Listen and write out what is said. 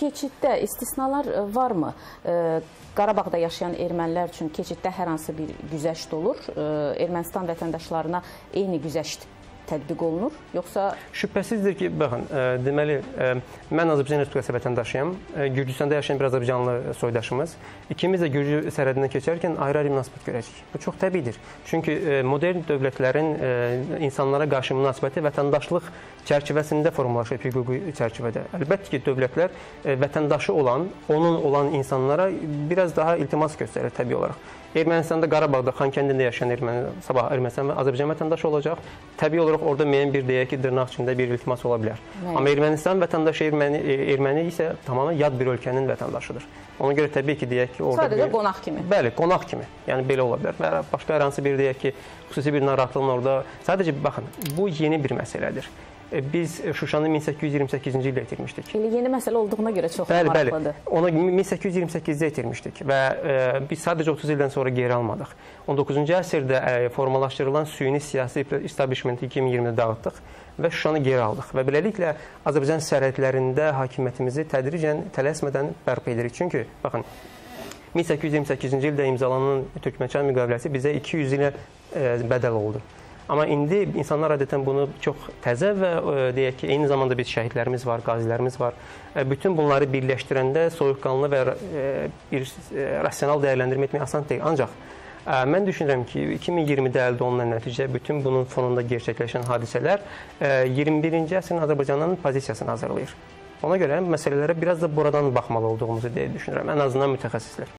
keçiddə istisnalar varmı? Qarabağda yaşayan ermənilər üçün keçiddə hər hansı bir güzəşt olur? Ermənistan vətəndaşlarına eyni güzəşt tətbiq olunur, yoxsa? Şübhəsizdir ki, baxın, deməli, mən Azərbaycan Respublikası vətəndaşıyam. Gürcüstanda yaşayan bir Azərbaycanlı soydaşımız. İkimiz də Gürcü sərhədindən keçərkən ayrı-ayrı münasibət görəcəyik. Bu çox təbiidir. Çünki modern dövlətlərin insanlara qarşı münasibəti vətəndaşlıq çərçivəsində formalaşır, hüquqi çərçivədə. Əlbəttə ki, dövlətlər vətəndaşı olan, onun olan insanlara biraz daha iltimas göstərir təbii olaraq. Ermənistanda, Qarabağda, Xankəndində yaşayan Ermənistan və Azərbaycan vətəndaşı olacaq. Təbii olaraq orada müəyyən bir, deyək ki, Dırnağçında bir iltimas ola bilər. Amma Ermənistan vətəndaşı erməni isə tamamilə yad bir ölkənin vətəndaşıdır. Ona görə təbii ki, deyək ki, orada bir... Sadəcə qonaq kimi. Bəli, qonaq kimi. Yəni, belə ola bilər. Başqa hər hansı bir, deyək ki, xüsusi bir narahatlığın orada... Sadəcə, baxın, bu yeni bir məsələdir. Biz Şuşanı 1828-ci ildə itirmişdik. Yeni məsələ olduğuna görə çox maraqlıdır. Bəli, ona 1828-də itirmişdik və biz sadəcə 30 ildən sonra geri almadıq. 19-cu əsrdə formalaşdırılan süni siyasi establishmenti 2020-də dağıtdıq və Şuşanı geri aldıq. Və beləliklə, Azərbaycan sərhədlərində hakimiyyətimizi tədricən, tələsmədən bərpa edirik. Çünki, baxın, 1828-ci ildə imzalanan Türkmənçay müqaviləsi bizə 200 ilə bədəl oldu. Amma indi insanlar adətən bunu çox təzə və deyək ki, eyni zamanda biz şəhidlərimiz var, qazilərimiz var. Bütün bunları birləşdirəndə soyuqqanlı və bir rasional dəyərləndirmə etmək asan deyil. Ancaq mən düşünürəm ki, 2020-də əldə olunan nəticə, bütün bunun fonunda gerçəkləşən hadisələr 21-ci əsrin Azərbaycanının pozisiyasını hazırlayır. Ona görə məsələlərə biraz da buradan baxmalı olduğumuzu deyə düşünürəm, ən azından mütəxəssislər.